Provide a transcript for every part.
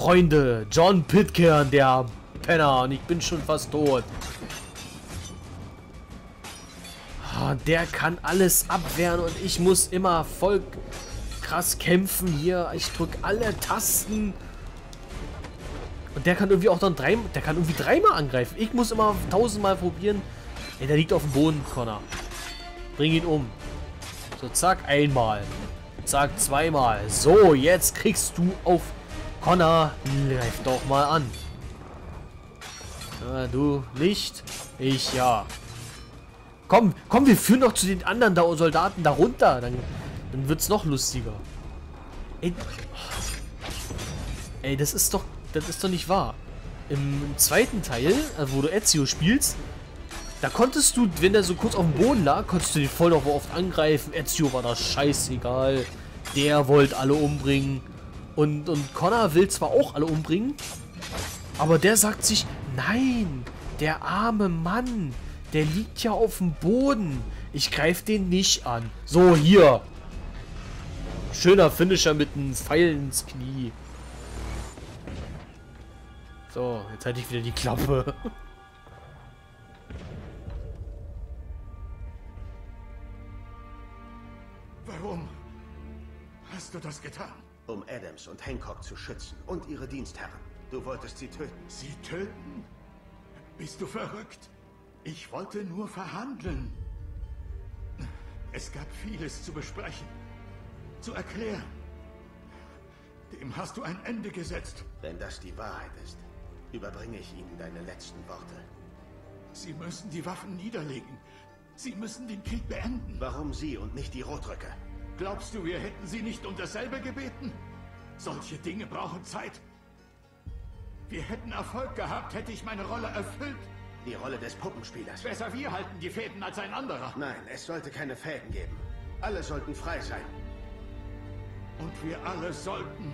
Freunde, John Pitcairn, der Penner, und ich bin schon fast tot. Der kann alles abwehren und ich muss immer voll krass kämpfen hier. Ich drücke alle Tasten. Und der kann irgendwie auch dann dreimal angreifen. Ich muss immer 1000-mal probieren. Ey, der liegt auf dem Boden, Connor. Bring ihn um. So, zack, einmal. Zack, zweimal. So, jetzt kriegst du auf Connor. Greif doch mal an. Na, du nicht. Ich ja. Komm, komm, wir führen noch zu den anderen da Soldaten da runter. Dann wird's noch lustiger. Ey, das ist doch nicht wahr. Im zweiten Teil, wo du Ezio spielst, da konntest du, wenn der so kurz auf dem Boden lag, konntest du den voll noch oft angreifen. Ezio war das scheißegal. Der wollte alle umbringen. Und Connor will zwar auch alle umbringen, aber der sagt sich, nein, der arme Mann, der liegt ja auf dem Boden. Ich greife den nicht an. So, hier. Schöner Finisher mit einem Pfeil ins Knie. So, jetzt halte ich wieder die Klappe. Warum hast du das getan? Um Adams und Hancock zu schützen und ihre Dienstherren. Du wolltest sie töten. Sie töten? Bist du verrückt? Ich wollte nur verhandeln. Es gab vieles zu besprechen, zu erklären. Dem hast du ein Ende gesetzt. Wenn das die Wahrheit ist, überbringe ich Ihnen deine letzten Worte. Sie müssen die Waffen niederlegen. Sie müssen den Krieg beenden. Warum Sie und nicht die Rotröcke? Glaubst du, wir hätten Sie nicht um dasselbe gebeten? Solche Dinge brauchen Zeit. Wir hätten Erfolg gehabt, hätte ich meine Rolle erfüllt. Die Rolle des Puppenspielers. Besser wir halten die Fäden als ein anderer. Nein, es sollte keine Fäden geben. Alle sollten frei sein. Und wir alle sollten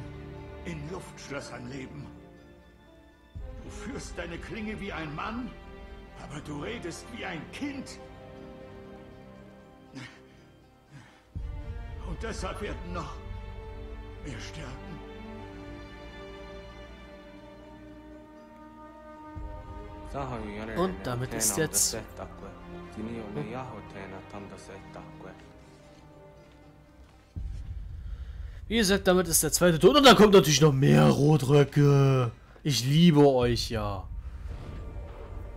in Luftschlössern leben. Du führst deine Klinge wie ein Mann, aber du redest wie ein Kind. Und deshalb werden noch mehr sterben. Und damit ist jetzt wie gesagt, damit ist der zweite Tod. Und da kommt natürlich noch mehr Rotröcke. Ich liebe euch ja.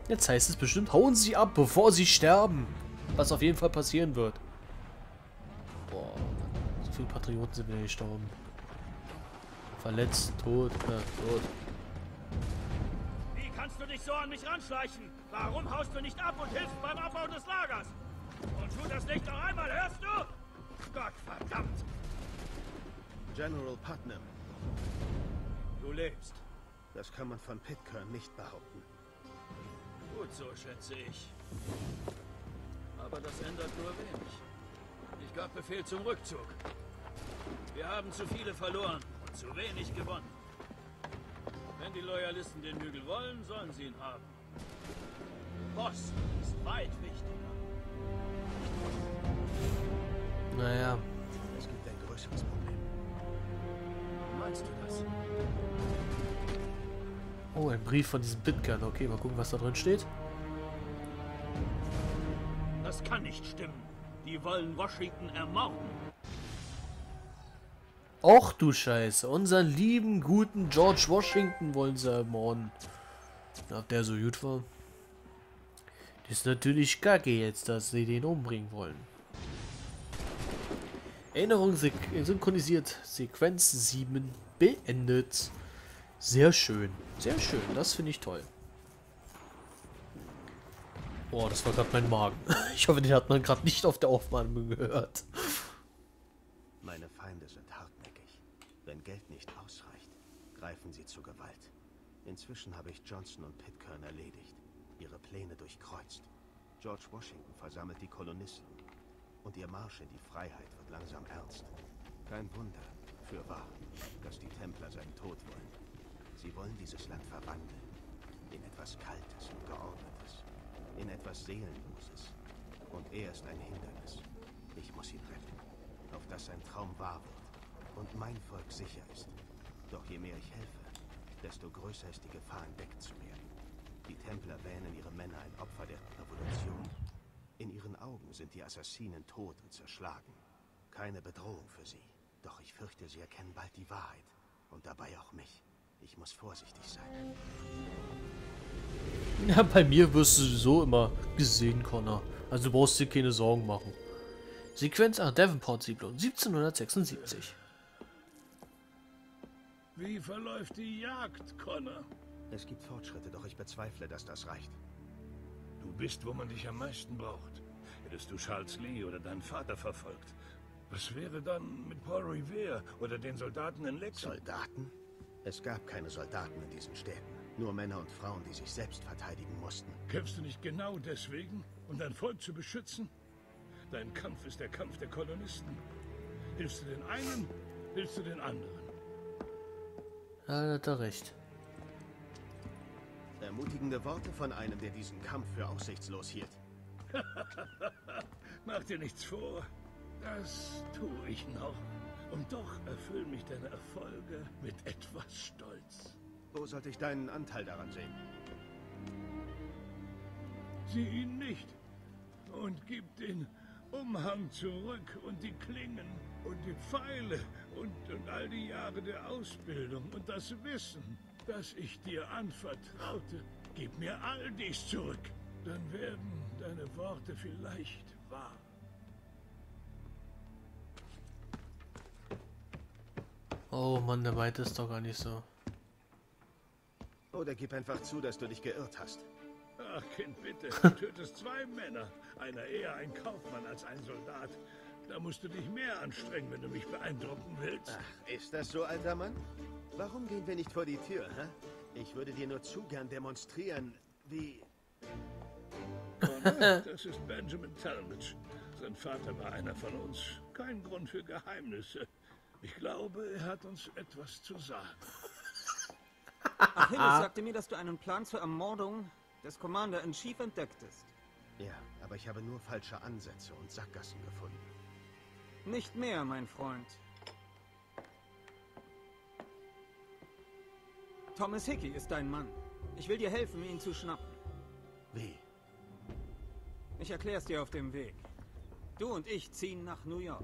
Jetzt heißt es bestimmt, hauen sie ab, bevor sie sterben. Was auf jeden Fall passieren wird. Boah, so viele Patrioten sind wieder gestorben. Verletzt, tot, tot. Wie kannst du dich so an mich ranschleichen? Warum haust du nicht ab und hilfst beim Abbau des Lagers? Und tu das nicht noch einmal, hörst du? Gott verdammt! General Putnam. Du lebst. Das kann man von Pitcairn nicht behaupten. Gut so, schätze ich. Aber das ändert nur wenig. Ich gab Befehl zum Rückzug. Wir haben zu viele verloren und zu wenig gewonnen. Wenn die Loyalisten den Hügel wollen, sollen sie ihn haben. Boston ist weit wichtiger. Naja. Es gibt ein größeres Problem. Oh, ein Brief von diesem Pitcairn. Okay, mal gucken, was da drin steht. Das kann nicht stimmen. Die wollen Washington ermorden. Och du Scheiße. Unseren lieben, guten George Washington wollen sie ermorden. Ob der so gut war? Das ist natürlich kacke jetzt, dass sie den umbringen wollen. Erinnerung synchronisiert, Sequenz 7 beendet. Sehr schön, das finde ich toll. Boah, das war gerade mein Magen. Ich hoffe, den hat man gerade nicht auf der Aufnahme gehört. Meine Feinde sind hartnäckig. Wenn Geld nicht ausreicht, greifen sie zur Gewalt. Inzwischen habe ich Johnson und Pitcairn erledigt, ihre Pläne durchkreuzt. George Washington versammelt die Kolonisten. Und ihr Marsch in die Freiheit wird langsam ernst. Kein Wunder, für wahr, dass die Templer seinen Tod wollen. Sie wollen dieses Land verwandeln. In etwas Kaltes und Geordnetes. In etwas Seelenloses. Und er ist ein Hindernis. Ich muss ihn retten. Auf dass sein Traum wahr wird. Und mein Volk sicher ist. Doch je mehr ich helfe, desto größer ist die Gefahr, hinwegzumehren. Die Templer wähnen ihre Männer ein Opfer der Revolution. In ihren Augen sind die Assassinen tot und zerschlagen. Keine Bedrohung für sie. Doch ich fürchte, sie erkennen bald die Wahrheit. Und dabei auch mich. Ich muss vorsichtig sein. Ja, bei mir wirst du sowieso immer gesehen, Connor. Also du brauchst dir keine Sorgen machen. Sequenz 8 Devonport-Siedlung, 1776. Wie verläuft die Jagd, Connor? Es gibt Fortschritte, doch ich bezweifle, dass das reicht. Du bist, wo man dich am meisten braucht. Hättest du Charles Lee oder deinen Vater verfolgt, was wäre dann mit Paul Revere oder den Soldaten in Lexington? Soldaten? Es gab keine Soldaten in diesen Städten. Nur Männer und Frauen, die sich selbst verteidigen mussten. Kämpfst du nicht genau deswegen, um dein Volk zu beschützen? Dein Kampf ist der Kampf der Kolonisten. Hilfst du den einen, hilfst du den anderen. Ja, da hat er recht. Ermutigende Worte von einem, der diesen Kampf für aussichtslos hielt. Mach dir nichts vor. Das tue ich noch. Und doch erfüllen mich deine Erfolge mit etwas Stolz. Wo sollte ich deinen Anteil daran sehen? Sieh ihn nicht und gib den Umhang zurück und die Klingen und die Pfeile und all die Jahre der Ausbildung und das Wissen, das ich dir anvertraute. Gib mir all dies zurück, dann werden deine Worte vielleicht wahr. Oh Mann, der Weite ist doch gar nicht so. Oder gib einfach zu, dass du dich geirrt hast. Ach, Kind, bitte. Du tötest zwei Männer. Einer eher ein Kaufmann als ein Soldat. Da musst du dich mehr anstrengen, wenn du mich beeindrucken willst. Ach, ist das so, alter Mann? Warum gehen wir nicht vor die Tür, hä? Ich würde dir nur zu gern demonstrieren, wie... Connor, das ist Benjamin Tallmadge. Sein Vater war einer von uns. Kein Grund für Geheimnisse. Ich glaube, er hat uns etwas zu sagen. Achilles sagte mir, dass du einen Plan zur Ermordung des Commander in Chief entdecktest. Ja, aber ich habe nur falsche Ansätze und Sackgassen gefunden. Nicht mehr, mein Freund. Thomas Hickey ist dein Mann. Ich will dir helfen, ihn zu schnappen. Wie? Ich erklär's dir auf dem Weg. Du und ich ziehen nach New York.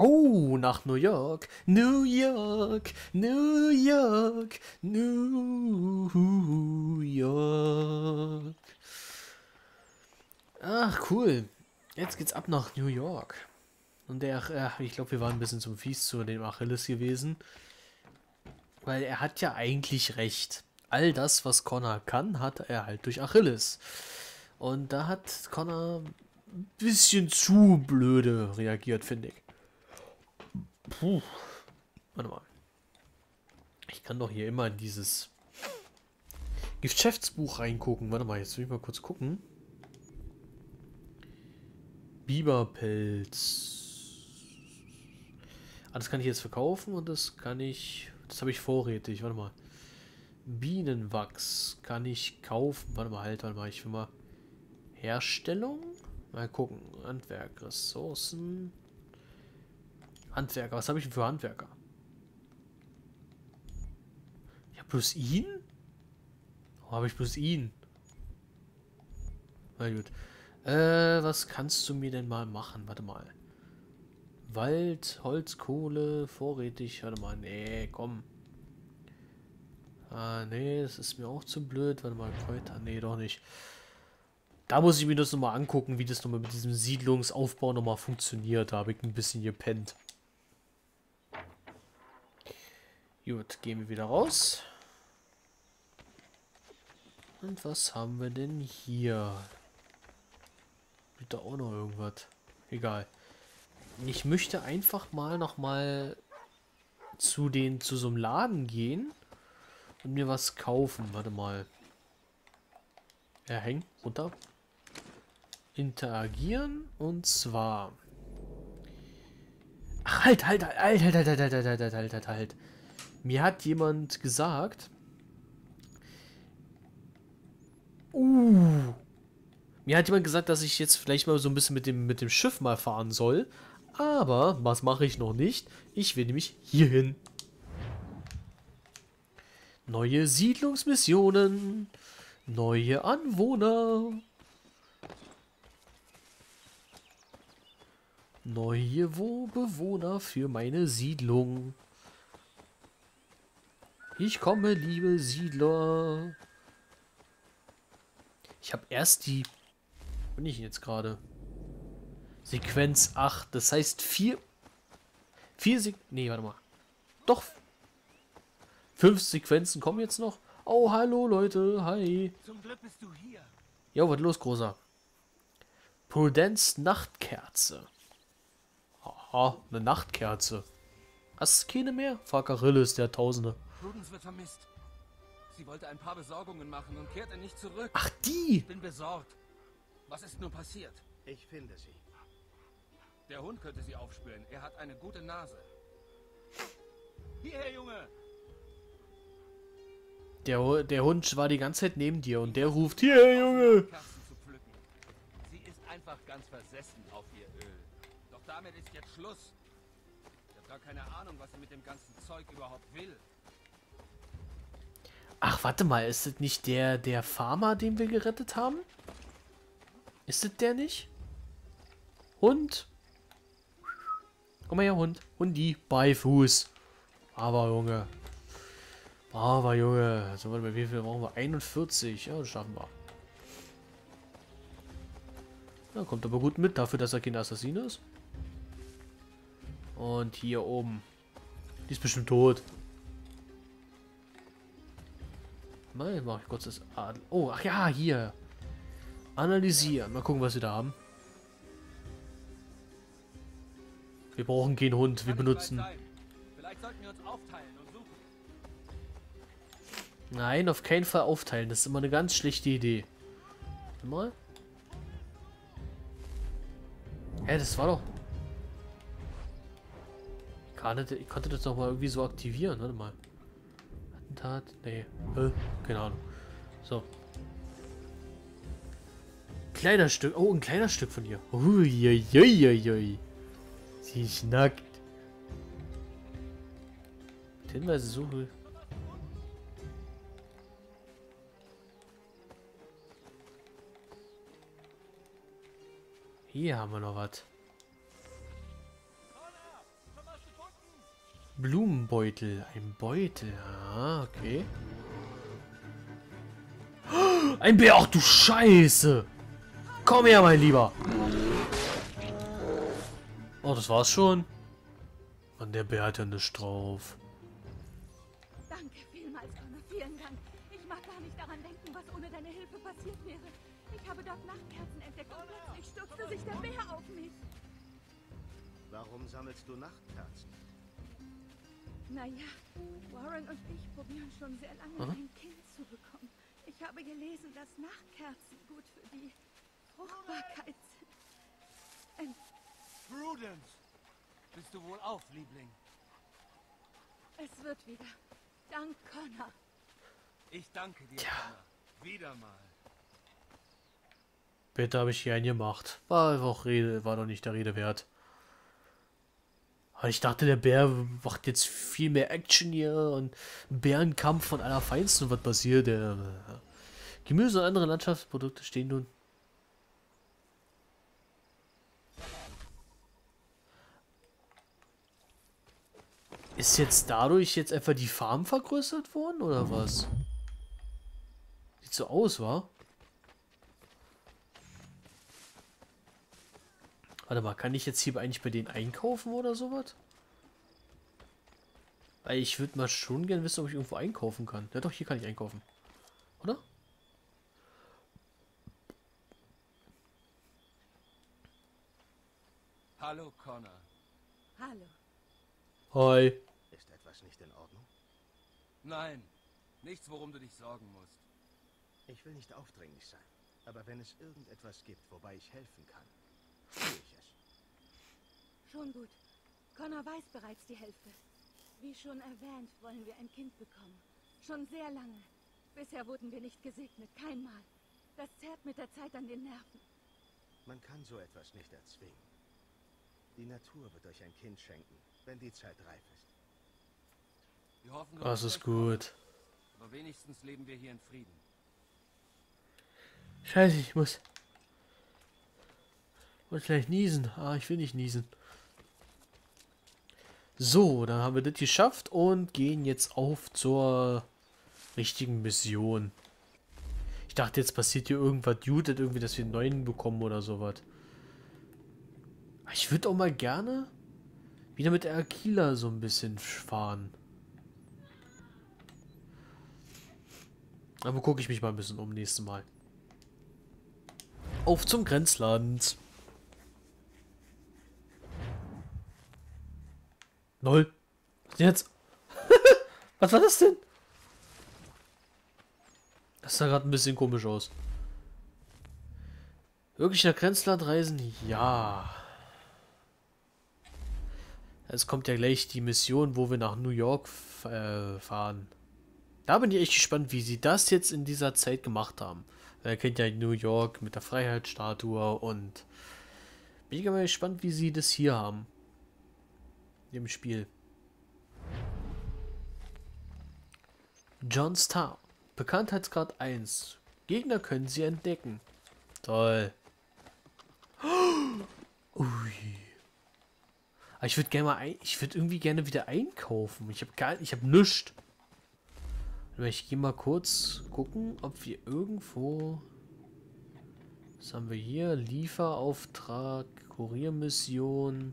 Oh, nach New York, New York, New York, New York. Ach, cool. Jetzt geht's ab nach New York. Und ich glaube, wir waren ein bisschen zum Fies zu dem Achilles gewesen. Weil er hat ja eigentlich recht. All das, was Connor kann, hat er halt durch Achilles. Und da hat Connor ein bisschen zu blöde reagiert, finde ich. Puh. Warte mal. Ich kann doch hier immer in dieses Geschäftsbuch reingucken. Warte mal, jetzt will ich mal kurz gucken. Biberpelz. Ah, das kann ich jetzt verkaufen und das kann ich... Das habe ich vorrätig. Warte mal. Bienenwachs kann ich kaufen. Warte mal, halt, warte mal. Ich will mal... Herstellung? Mal gucken. Handwerk, Ressourcen... Handwerker, was habe ich denn für Handwerker? Ja, plus ihn? Warum habe ich plus ihn? Na gut. Was kannst du mir denn mal machen? Warte mal. Wald, Holz, Kohle, vorrätig. Warte mal, nee, komm. Ah, nee, das ist mir auch zu blöd. Warte mal, Kräuter, nee, doch nicht. Da muss ich mir das nochmal angucken, wie das nochmal mit diesem Siedlungsaufbau nochmal funktioniert. Da habe ich ein bisschen gepennt. Gut, gehen wir wieder raus. Und was haben wir denn hier? Gibt da auch noch irgendwas? Egal. Ich möchte einfach mal nochmal zu so einem Laden gehen und mir was kaufen. Warte mal. Hängen, runter. Interagieren und zwar... Ach, halt. Mir hat jemand gesagt. Mir hat jemand gesagt, dass ich jetzt vielleicht mal so ein bisschen mit dem Schiff mal fahren soll. Aber was mache ich noch nicht? Ich will nämlich hierhin. Neue Siedlungsmissionen. Neue Anwohner. Neue Bewohner für meine Siedlung. Ich komme, liebe Siedler. Ich habe erst die... Wo bin ich jetzt gerade? Sequenz 8. Das heißt 5 Sequenzen kommen jetzt noch. Oh, hallo Leute. Hi. Zum Glück bist du hier. Jo, was los, Großer? Prudence Nachtkerze. Aha, eine Nachtkerze. Hast du keine mehr? Farkarille ist der Tausende. Prudence wird vermisst. Sie wollte ein paar Besorgungen machen und kehrte nicht zurück. Ach, die! Ich bin besorgt. Was ist nur passiert? Ich finde sie. Der Hund könnte sie aufspüren. Er hat eine gute Nase. Hierher, Junge! Der Hund war die ganze Zeit neben dir und der ruft: Hierher, Junge! Sie ist einfach ganz versessen auf ihr Öl. Doch damit ist jetzt Schluss. Ich habe gar keine Ahnung, was sie mit dem ganzen Zeug überhaupt will. Ach, warte mal, ist das nicht der Farmer, den wir gerettet haben? Ist das der nicht? Hund! Komm mal her, Hund. Hundi, Beifuß. Aber, Junge. Aber, Junge. So, warte mal, wie viel brauchen wir? 41. Ja, das schaffen wir. Ja, kommt aber gut mit, dafür, dass er kein Assassine ist. Und hier oben. Die ist bestimmt tot. Mal, mache ich kurz das Adel. Oh, ach ja, hier. Analysieren. Mal gucken, was wir da haben. Wir brauchen keinen Hund. Wir benutzen... Vielleicht sollten wir uns aufteilen und suchen. Nein, auf keinen Fall aufteilen. Das ist immer eine ganz schlechte Idee. Warte mal. Hä, das war doch... Ich konnte das doch mal irgendwie so aktivieren. Warte mal. Attentat? Nee. Keine Ahnung. So. Kleiner Stück. Oh, ein kleiner Stück von ihr. Uiuiuiui. Sie ist nackt. Hinweise suche. Hier haben wir noch was. Blumenbeutel. Ein Beutel. Ah, okay. Ein Bär. Ach du Scheiße. Komm her, mein Lieber. Oh, das war's schon. Und der Bär hat ja nichts drauf. Danke vielmals, Connor. Vielen Dank. Ich mag gar nicht daran denken, was ohne deine Hilfe passiert wäre. Ich habe dort Nachtkerzen entdeckt und plötzlich stürzte sich der Bär auf mich. Warum sammelst du Nachtkerzen? Naja, Warren und ich probieren schon sehr lange, ein Kind zu bekommen. Ich habe gelesen, dass Nachtkerzen gut für die Fruchtbarkeit sind. Prudence! Bist du wohl auf, Liebling? Es wird wieder. Dank Connor. Ich danke dir, Connor. Wieder mal. Bitte habe ich hier einen gemacht. War doch nicht der Rede wert. Aber ich dachte, der Bär macht jetzt viel mehr Action hier und Bärenkampf von allerfeinsten und was passiert. Gemüse und andere Landschaftsprodukte stehen nun. Ist jetzt dadurch jetzt einfach die Farm vergrößert worden, oder was? Sieht so aus, wa? Warte mal, kann ich jetzt hier eigentlich bei denen einkaufen oder sowas? Weil ich würde mal schon gerne wissen, ob ich irgendwo einkaufen kann. Ja doch, hier kann ich einkaufen. Oder? Hallo, Connor. Hallo. Hi. Ist etwas nicht in Ordnung? Nein, nichts, worum du dich sorgen musst. Ich will nicht aufdringlich sein, aber wenn es irgendetwas gibt, wobei ich helfen kann, tue ich es. Schon gut. Connor weiß bereits die Hälfte. Wie schon erwähnt, wollen wir ein Kind bekommen. Schon sehr lange. Bisher wurden wir nicht gesegnet, kein Mal. Das zerrt mit der Zeit an den Nerven. Man kann so etwas nicht erzwingen. Die Natur wird euch ein Kind schenken, wenn die Zeit reif ist. Wir hoffen, das ist gut. Aber Aber wenigstens leben wir hier in Frieden. Scheiße, ich muss gleich niesen. Ah, ich will nicht niesen. So, dann haben wir das geschafft und gehen jetzt auf zur richtigen Mission. Ich dachte, jetzt passiert hier irgendwas Jutet, irgendwie, dass wir einen neuen bekommen oder sowas. Ich würde auch mal gerne wieder mit der Aquila so ein bisschen fahren. Aber gucke ich mich mal ein bisschen um nächstes Mal. Auf zum Grenzland. 0. Jetzt. Was war das denn? Das sah gerade ein bisschen komisch aus. Wirklich nach Grenzland reisen? Ja. Es kommt ja gleich die Mission, wo wir nach New York fahren. Da bin ich echt gespannt, wie sie das jetzt in dieser Zeit gemacht haben. Ihr kennt ja New York mit der Freiheitsstatue und bin ich mal gespannt, wie sie das hier haben. Im Spiel. Johnstown. Bekanntheitsgrad 1. Gegner können sie entdecken. Toll. Ui. Ich würde gerne mal ich würde irgendwie gerne wieder einkaufen. Ich habe nichts. Ich gehe mal kurz gucken, ob wir irgendwo. Was haben wir hier? Lieferauftrag, Kuriermission.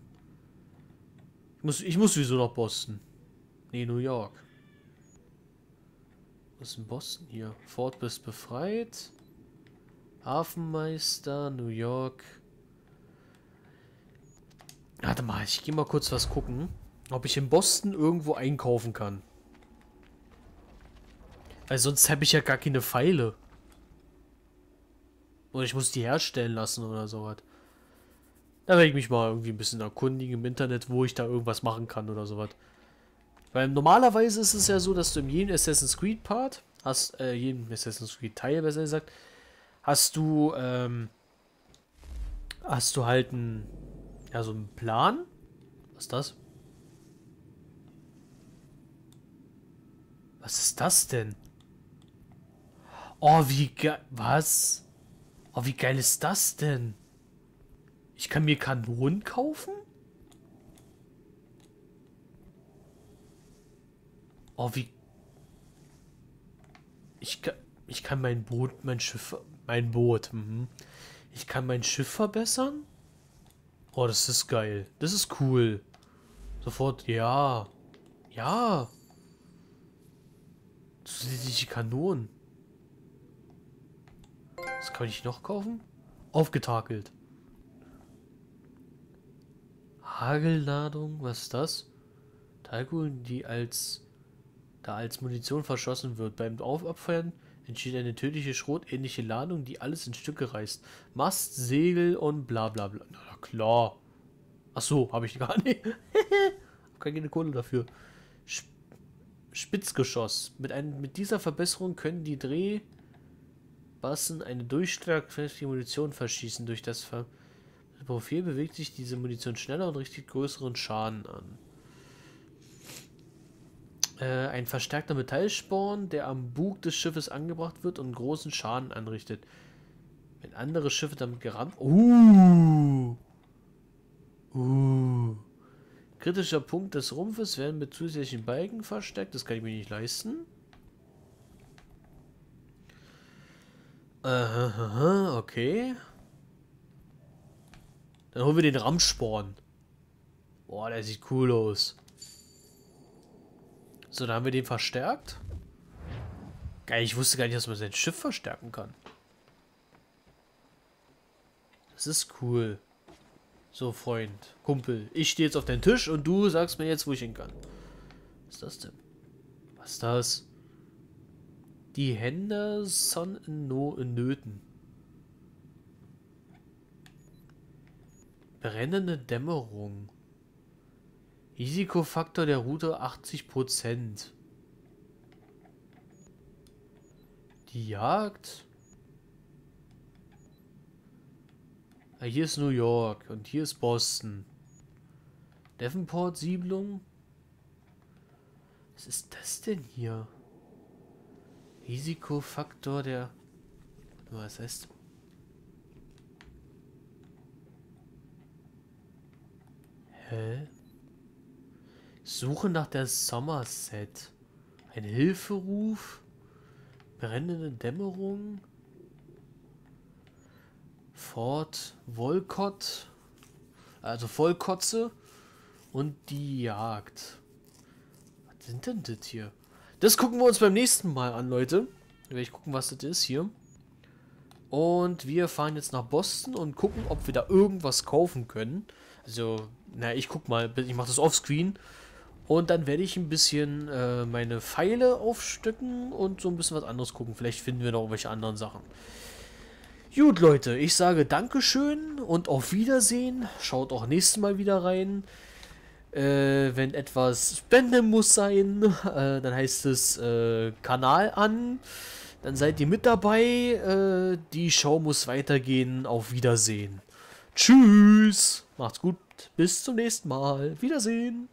Ich muss sowieso nach Boston. Ne, New York. Was ist in Boston hier? Fort bist befreit. Hafenmeister, New York. Warte mal, ich gehe mal kurz was gucken. Ob ich in Boston irgendwo einkaufen kann. Weil sonst habe ich ja gar keine Pfeile. Oder ich muss die herstellen lassen oder sowas. Da werde ich mich mal irgendwie ein bisschen erkundigen im Internet, wo ich da irgendwas machen kann oder sowas. Weil normalerweise ist es ja so, dass du in jedem Assassin's Creed Part, jeden Assassin's Creed Teil besser gesagt, hast du halt einen, ja, so einen Plan. Was ist das? Was ist das denn? Oh, wie geil. Was? Oh, wie geil ist das denn? Ich kann mir Kanonen kaufen? Oh, wie... Ich kann mein Schiff verbessern? Oh, das ist geil. Das ist cool. Sofort, ja. Ja. Zusätzliche Kanonen. Was kann ich noch kaufen? Aufgetakelt. Hagelladung, was ist das? Talkugeln, die als Munition verschossen wird. Beim Aufabfeuern entsteht eine tödliche schrotähnliche Ladung, die alles in Stücke reißt. Mast, Segel und bla bla bla. Na klar. Achso, habe ich gar nicht. Hab keine Kohle dafür. Spitzgeschoss. Mit dieser Verbesserung können die Drehbassen eine durchschlagkräftige Munition verschießen. Durch das Profil bewegt sich diese Munition schneller und richtet größeren Schaden an. Ein verstärkter Metallsporn, der am Bug des Schiffes angebracht wird und großen Schaden anrichtet. Wenn andere Schiffe damit gerammt... Kritischer Punkt des Rumpfes werden mit zusätzlichen Balken versteckt. Das kann ich mir nicht leisten. Okay. Dann holen wir den Rammsporn. Boah, der sieht cool aus. So, dann haben wir den verstärkt. Geil, ich wusste gar nicht, dass man sein Schiff verstärken kann. Das ist cool. So, Freund, Kumpel, ich stehe jetzt auf deinen Tisch und du sagst mir jetzt, wo ich hin kann. Was ist das denn? Was ist das? Die Henderson in Nöten. Brennende Dämmerung. Risikofaktor der Route 80%. Die Jagd. Ah, hier ist New York und hier ist Boston. Davenport-Siedlung. Was ist das denn hier? Risikofaktor der USS. Hä? Suche nach der Somerset. Ein Hilferuf. Brennende Dämmerung. Fort Wolcott. Also Vollkotze. Und die Jagd. Was sind denn das hier? Das gucken wir uns beim nächsten Mal an, Leute. Da werde ich gucken, was das ist hier. Und wir fahren jetzt nach Boston und gucken, ob wir da irgendwas kaufen können. Also, naja, ich guck mal. Ich mache das offscreen. Und dann werde ich ein bisschen meine Pfeile aufstücken und so ein bisschen was anderes gucken. Vielleicht finden wir noch irgendwelche anderen Sachen. Gut, Leute. Ich sage Dankeschön und auf Wiedersehen. Schaut auch nächstes Mal wieder rein. Wenn etwas spenden muss sein, dann heißt es Kanal an. Dann seid ihr mit dabei. Die Show muss weitergehen. Auf Wiedersehen. Tschüss. Macht's gut. Bis zum nächsten Mal. Wiedersehen.